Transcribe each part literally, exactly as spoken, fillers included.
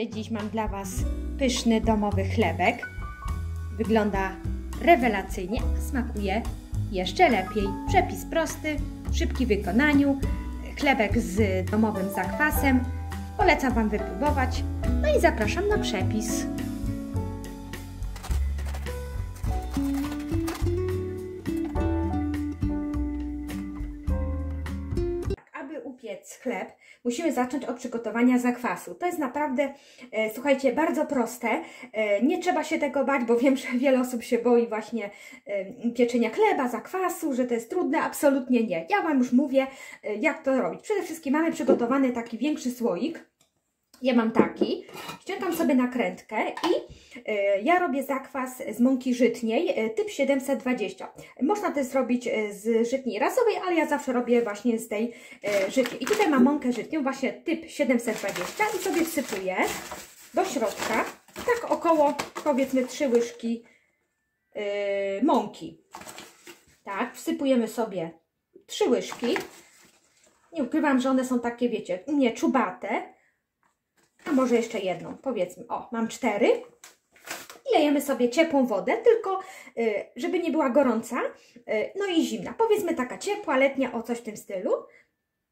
Witajcie, dziś mam dla Was pyszny domowy chlebek. Wygląda rewelacyjnie, a smakuje jeszcze lepiej. Przepis prosty, szybki w wykonaniu, chlebek z domowym zakwasem. Polecam Wam wypróbować, no i zapraszam na przepis. Upiec chleb, musimy zacząć od przygotowania zakwasu. To jest naprawdę, e, słuchajcie, bardzo proste. E, nie trzeba się tego bać, bo wiem, że wiele osób się boi właśnie e, pieczenia chleba, zakwasu, że to jest trudne. Absolutnie nie. Ja Wam już mówię, e, jak to robić. Przede wszystkim mamy przygotowany taki większy słoik. Ja mam taki. Ściągam sobie nakrętkę i e, ja robię zakwas z mąki żytniej e, typ siedemset dwadzieścia. Można też zrobić z żytniej rasowej, ale ja zawsze robię właśnie z tej e, żytniej. I tutaj mam mąkę żytnią, właśnie typ siedemset dwadzieścia i sobie wsypuję do środka tak około, powiedzmy, trzy łyżki e, mąki. Tak, wsypujemy sobie trzy łyżki. Nie ukrywam, że one są takie, wiecie, u mnie czubate. A może jeszcze jedną, powiedzmy, o, mam cztery. I lejemy sobie ciepłą wodę, tylko y, żeby nie była gorąca, y, no i zimna. Powiedzmy taka ciepła, letnia, o coś w tym stylu.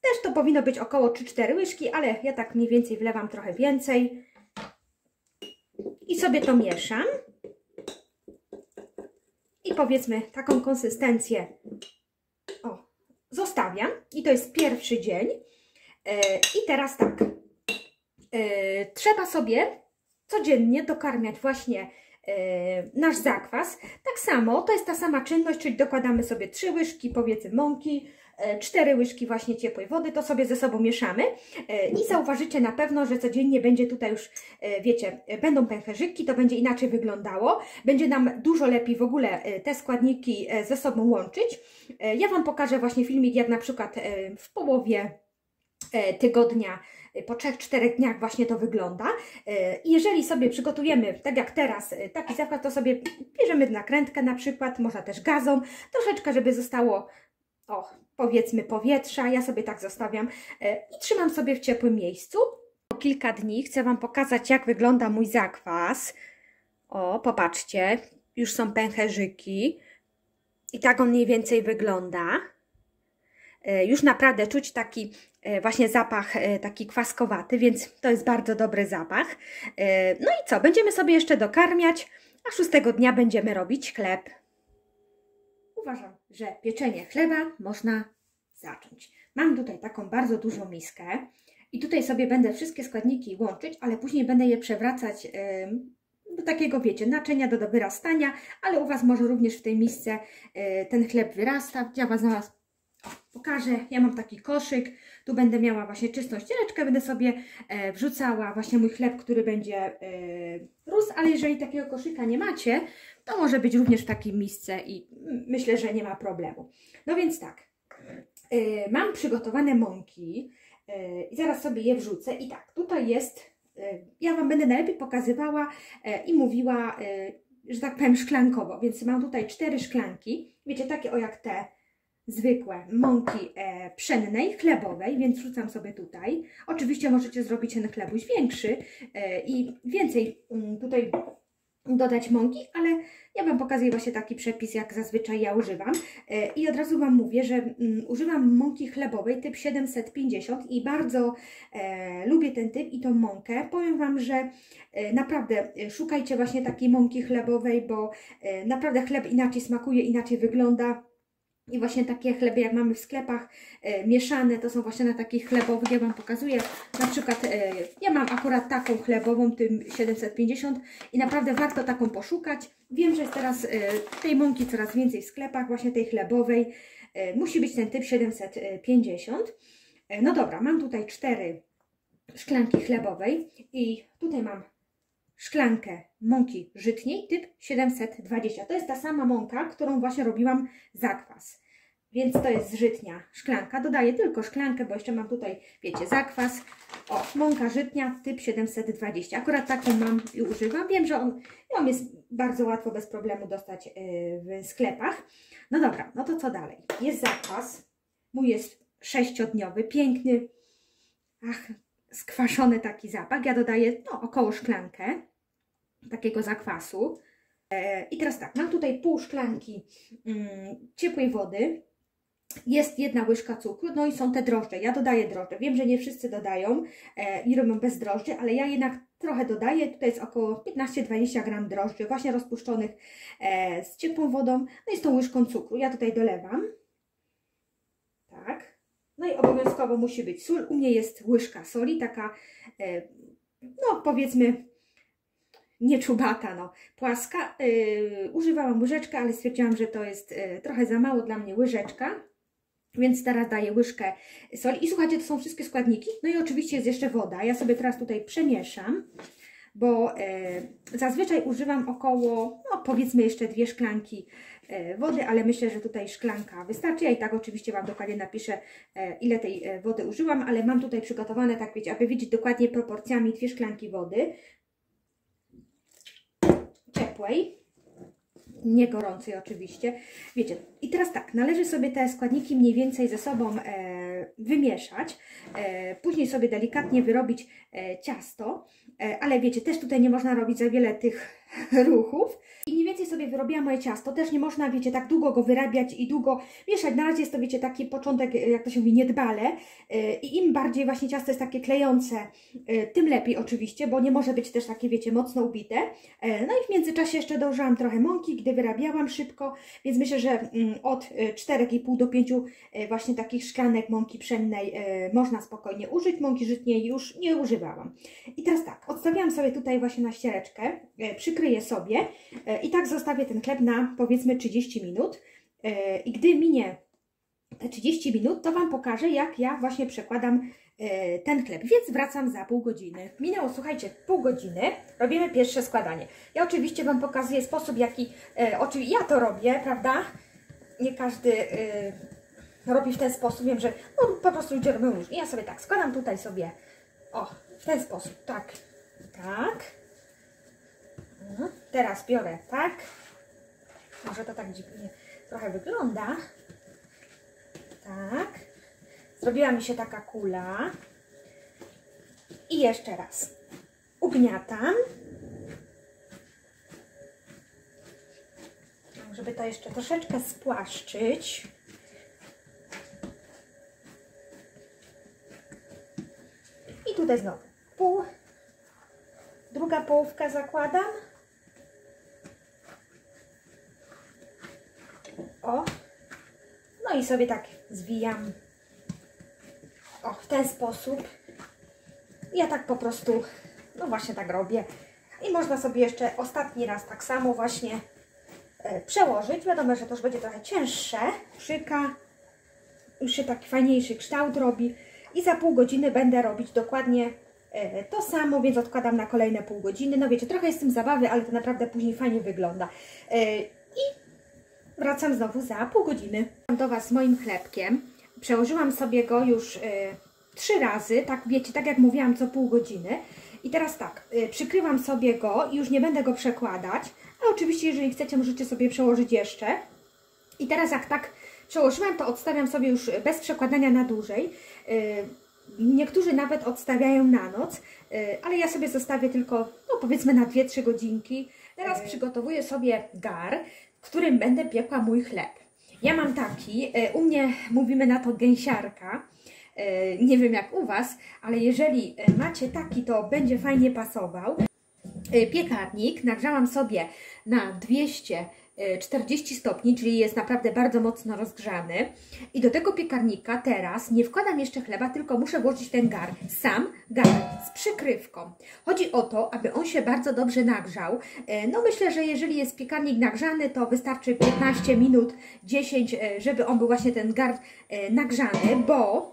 Też to powinno być około trzy cztery łyżki, ale ja tak mniej więcej wlewam trochę więcej. I sobie to mieszam. I powiedzmy taką konsystencję, o, zostawiam. I to jest pierwszy dzień. Y, I teraz tak. Yy, trzeba sobie codziennie dokarmiać właśnie yy, nasz zakwas. Tak samo, to jest ta sama czynność, czyli dokładamy sobie trzy łyżki, powiedzmy, mąki, yy, cztery łyżki właśnie ciepłej wody, to sobie ze sobą mieszamy yy, i zauważycie na pewno, że codziennie będzie tutaj już, yy, wiecie, yy, będą pęcherzyki, to będzie inaczej wyglądało, będzie nam dużo lepiej w ogóle yy, te składniki yy, ze sobą łączyć. Yy, ja Wam pokażę właśnie filmik, jak na przykład yy, w połowie yy, tygodnia, po trzech czterech dniach właśnie to wygląda. Jeżeli sobie przygotujemy, tak jak teraz, taki zakwas, to sobie bierzemy nakrętkę na przykład, można też gazą, troszeczkę, żeby zostało, o, powiedzmy, powietrza, ja sobie tak zostawiam i trzymam sobie w ciepłym miejscu. Po kilka dni chcę Wam pokazać, jak wygląda mój zakwas. O, popatrzcie, już są pęcherzyki i tak on mniej więcej wygląda. Już naprawdę czuć taki właśnie zapach taki kwaskowaty, więc to jest bardzo dobry zapach. No i co? Będziemy sobie jeszcze dokarmiać, a szóstego dnia będziemy robić chleb. Uważam, że pieczenie chleba można zacząć. Mam tutaj taką bardzo dużą miskę i tutaj sobie będę wszystkie składniki łączyć, ale później będę je przewracać do takiego, wiecie, naczynia do wyrastania, ale u Was może również w tej misce ten chleb wyrasta. Ja Was na Was pokażę, ja mam taki koszyk, tu będę miała właśnie czystą ściereczkę, będę sobie e, wrzucała właśnie mój chleb, który będzie e, rósł, ale jeżeli takiego koszyka nie macie, to może być również w takim misce i myślę, że nie ma problemu. No więc tak, e, mam przygotowane mąki e, i zaraz sobie je wrzucę i tak, tutaj jest, e, ja Wam będę najlepiej pokazywała e, i mówiła, e, że tak powiem, szklankowo, więc mam tutaj cztery szklanki, wiecie, takie o jak te zwykłe mąki e, pszennej, chlebowej, więc wrzucam sobie tutaj. Oczywiście możecie zrobić ten chlebuś większy e, i więcej m, tutaj dodać mąki, ale ja Wam pokazuję właśnie taki przepis, jak zazwyczaj ja używam. E, I od razu Wam mówię, że m, używam mąki chlebowej typ siedemset pięćdziesiąt i bardzo e, lubię ten typ i tą mąkę. Powiem Wam, że e, naprawdę szukajcie właśnie takiej mąki chlebowej, bo e, naprawdę chleb inaczej smakuje, inaczej wygląda. I właśnie takie chleby, jak mamy w sklepach e, mieszane, to są właśnie na takich chlebowych, ja Wam pokazuję, na przykład e, ja mam akurat taką chlebową, tym siedemset pięćdziesiąt i naprawdę warto taką poszukać. Wiem, że jest teraz e, tej mąki coraz więcej w sklepach, właśnie tej chlebowej, e, musi być ten typ siedemset pięćdziesiąt. E, no dobra, mam tutaj cztery szklanki chlebowej i tutaj mam szklankę mąki żytniej typ siedemset dwadzieścia. To jest ta sama mąka, którą właśnie robiłam zakwas. Więc to jest żytnia szklanka. Dodaję tylko szklankę, bo jeszcze mam tutaj, wiecie, zakwas. O, mąka żytnia typ siedemset dwadzieścia. Akurat taką mam i używam. Wiem, że on, on jest bardzo łatwo, bez problemu dostać w sklepach. No dobra, no to co dalej? Jest zakwas. Mój jest sześciodniowy, piękny. Ach, skwaszony taki zapach. Ja dodaję no, około szklankę takiego zakwasu. I teraz tak, mam tutaj pół szklanki mm, ciepłej wody, jest jedna łyżka cukru, no i są te drożdże. Ja dodaję drożdże, wiem, że nie wszyscy dodają e, i robią bez drożdży, ale ja jednak trochę dodaję. Tutaj jest około piętnaście do dwudziestu gramów drożdży, właśnie rozpuszczonych e, z ciepłą wodą, no i z tą łyżką cukru. Ja tutaj dolewam, tak, no i obowiązkowo musi być sól. U mnie jest łyżka soli, taka, e, no powiedzmy, nie czubata, no, płaska. Yy, używałam łyżeczkę, ale stwierdziłam, że to jest yy, trochę za mało dla mnie łyżeczka, więc teraz daję łyżkę soli. I słuchajcie, to są wszystkie składniki. No i oczywiście jest jeszcze woda. Ja sobie teraz tutaj przemieszam, bo yy, zazwyczaj używam około, no powiedzmy jeszcze dwie szklanki yy, wody, ale myślę, że tutaj szklanka wystarczy. Ja i tak oczywiście Wam dokładnie napiszę, yy, ile tej yy, wody użyłam, ale mam tutaj przygotowane, tak wiecie, aby widzieć dokładnie proporcjami dwie szklanki wody. Ciepłej, nie gorącej oczywiście, wiecie. I teraz tak, należy sobie te składniki mniej więcej ze sobą e, wymieszać, e, później sobie delikatnie wyrobić e, ciasto, e, ale wiecie, też tutaj nie można robić za wiele tych ruchów. I mniej więcej sobie wyrobiłam moje ciasto, też nie można, wiecie, tak długo go wyrabiać i długo mieszać. Na razie jest to, wiecie, taki początek, jak to się mówi, niedbale. Yy, I im bardziej właśnie ciasto jest takie klejące, yy, tym lepiej oczywiście, bo nie może być też takie, wiecie, mocno ubite. Yy, no i w międzyczasie jeszcze dołożyłam trochę mąki, gdy wyrabiałam szybko, więc myślę, że yy, od czterech i pół do pięciu yy, właśnie takich szklanek mąki pszennej yy, można spokojnie użyć. Mąki żytniej już nie używałam. I teraz tak, odstawiłam sobie tutaj właśnie na ściereczkę, yy, kryję sobie i tak zostawię ten chleb na powiedzmy trzydzieści minut i gdy minie te trzydzieści minut, to Wam pokażę, jak ja właśnie przekładam ten chleb, więc wracam za pół godziny. Minęło, słuchajcie, pół godziny, robimy pierwsze składanie. Ja oczywiście Wam pokazuję sposób, jaki oczywiście ja to robię, prawda? Nie każdy robi w ten sposób, wiem, że no, po prostu ludzie robią różnie. Ja sobie tak składam tutaj sobie, o, w ten sposób, tak, tak. Teraz biorę tak, może to tak dziwnie trochę wygląda, tak, zrobiła mi się taka kula i jeszcze raz ugniatam, żeby to jeszcze troszeczkę spłaszczyć. I tutaj znowu pół, druga połówka zakładam. O, no i sobie tak zwijam, o, w ten sposób. Ja tak po prostu, no właśnie tak robię. I można sobie jeszcze ostatni raz tak samo właśnie e, przełożyć. Wiadomo, że to już będzie trochę cięższe. Szyka, już się taki fajniejszy kształt robi. I za pół godziny będę robić dokładnie e, to samo, więc odkładam na kolejne pół godziny. No wiecie, trochę jest z tym zabawy, ale to naprawdę później fajnie wygląda. E, i Wracam znowu za pół godziny. Do Was z moim chlebkiem. Przełożyłam sobie go już y, trzy razy, tak wiecie, tak jak mówiłam, co pół godziny. I teraz tak, y, przykrywam sobie go i już nie będę go przekładać. A oczywiście, jeżeli chcecie, możecie sobie przełożyć jeszcze. I teraz jak tak przełożyłam, to odstawiam sobie już bez przekładania na dłużej. Y, niektórzy nawet odstawiają na noc, y, ale ja sobie zostawię tylko, no powiedzmy, na dwie trzy godzinki. Teraz y przygotowuję sobie gar, w którym będę piekła mój chleb. Ja mam taki, u mnie mówimy na to gęsiarka, nie wiem jak u Was, ale jeżeli macie taki, to będzie fajnie pasował. Piekarnik nagrzałam sobie na dwieście czterdzieści stopni, czyli jest naprawdę bardzo mocno rozgrzany. I do tego piekarnika teraz nie wkładam jeszcze chleba, tylko muszę włożyć ten gar, sam gar z przykrywką. Chodzi o to, aby on się bardzo dobrze nagrzał. No myślę, że jeżeli jest piekarnik nagrzany, to wystarczy piętnaście minut, dziesięć, żeby on był właśnie ten gar nagrzany, bo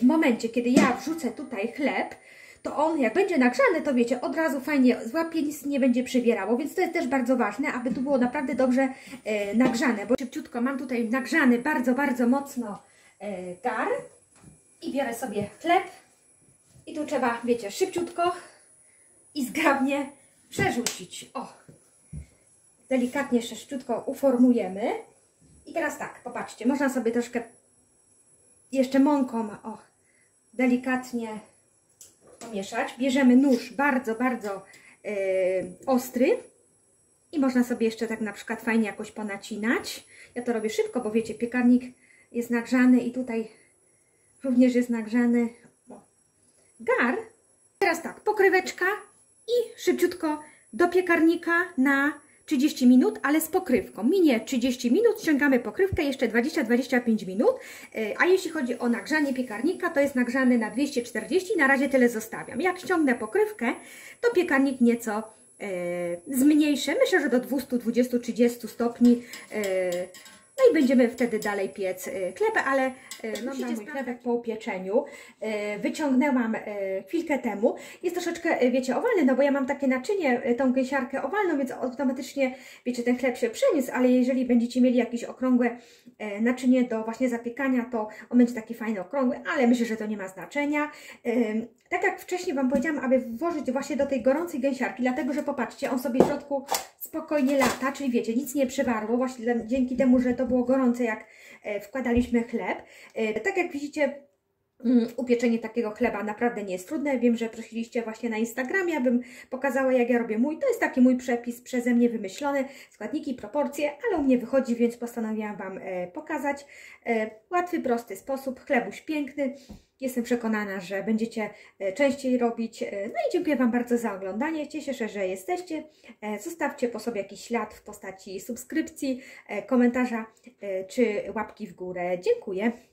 w momencie, kiedy ja wrzucę tutaj chleb, to on jak będzie nagrzany, to wiecie, od razu fajnie złapie, nic nie będzie przybierało, więc to jest też bardzo ważne, aby tu było naprawdę dobrze e, nagrzane, bo szybciutko mam tutaj nagrzany bardzo, bardzo mocno e, gar i biorę sobie chleb i tu trzeba, wiecie, szybciutko i zgrabnie przerzucić, o, delikatnie jeszcze szybciutko uformujemy i teraz tak, popatrzcie, można sobie troszkę jeszcze mąką, o, delikatnie pomieszać. Bierzemy nóż bardzo, bardzo yy, ostry i można sobie jeszcze tak na przykład fajnie jakoś ponacinać. Ja to robię szybko, bo wiecie, piekarnik jest nagrzany i tutaj również jest nagrzany gar. Teraz tak, pokryweczka i szybciutko do piekarnika na trzydzieści minut, ale z pokrywką. Minie trzydzieści minut, ściągamy pokrywkę, jeszcze dwadzieścia do dwudziestu pięciu minut. A jeśli chodzi o nagrzanie piekarnika, to jest nagrzany na dwieście czterdzieści, na razie tyle zostawiam. Jak ściągnę pokrywkę, to piekarnik nieco e, zmniejszę, myślę, że do dwustu dwudziestu do trzydziestu stopni. E, no i będziemy wtedy dalej piec chlebę, ale no, musicie mój chlebek po upieczeniu. Wyciągnęłam chwilkę temu. Jest troszeczkę, wiecie, owalny, no bo ja mam takie naczynie, tą gęsiarkę owalną, więc automatycznie, wiecie, ten chleb się przeniósł, ale jeżeli będziecie mieli jakieś okrągłe naczynie do właśnie zapiekania, to on będzie taki fajny, okrągły, ale myślę, że to nie ma znaczenia. Tak jak wcześniej Wam powiedziałam, aby włożyć właśnie do tej gorącej gęsiarki, dlatego, że popatrzcie, on sobie w środku spokojnie lata, czyli wiecie, nic nie przewarło, właśnie dzięki temu, że to było gorące, jak wkładaliśmy chleb. Tak jak widzicie, upieczenie takiego chleba naprawdę nie jest trudne. Wiem, że prosiliście właśnie na Instagramie, abym pokazała, jak ja robię mój. To jest taki mój przepis przeze mnie wymyślony, składniki, proporcje, ale u mnie wychodzi, więc postanowiłam Wam pokazać. Łatwy, prosty sposób, chlebuś piękny. Jestem przekonana, że będziecie częściej robić. No i dziękuję Wam bardzo za oglądanie. Cieszę się, że jesteście. Zostawcie po sobie jakiś ślad w postaci subskrypcji, komentarza czy łapki w górę. Dziękuję.